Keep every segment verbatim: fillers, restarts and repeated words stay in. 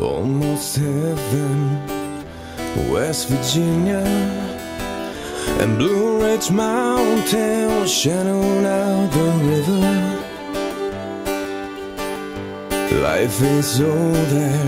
Almost heaven, West Virginia, and Blue Ridge Mountain shadowed out the river. Life is older,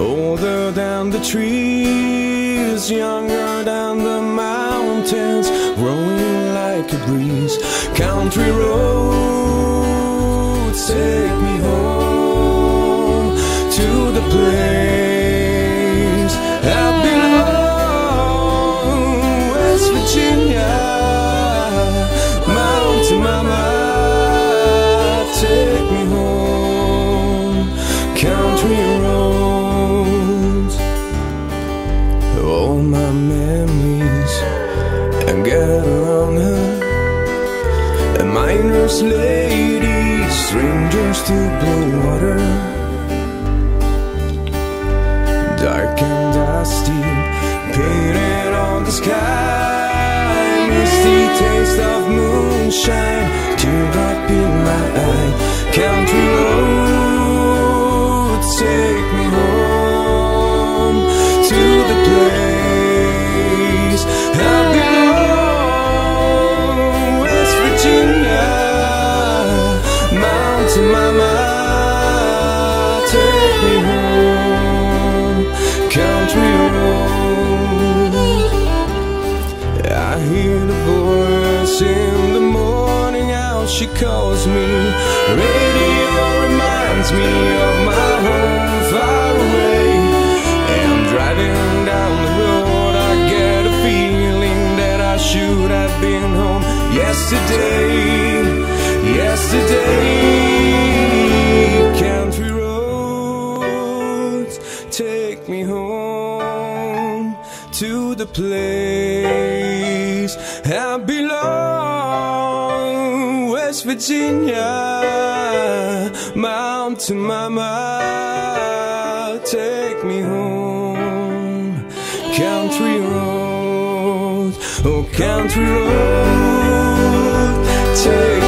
older than the trees, younger than the mountains, growing like a breeze. Country roads, take me home to the place I belong. West Virginia, Mountain Mama, take me home. Country roads. All my memories and get along her, a miner's lady, strangers to blue water. Dark and dusty, painted on the sky, misty taste of moonshine, teardrop in my eye. Country roads, take me home to the place I belong. West Virginia, Mountain Mama, take me home. Country road. I hear the voice in the morning, how she calls me. Radio reminds me of my home far away. And driving down the road, I get a feeling that I should have been home yesterday, yesterday. Country roads, take me home to the place I belong. West Virginia, Mountain Mama, take me home. Country road, oh country road, take me home.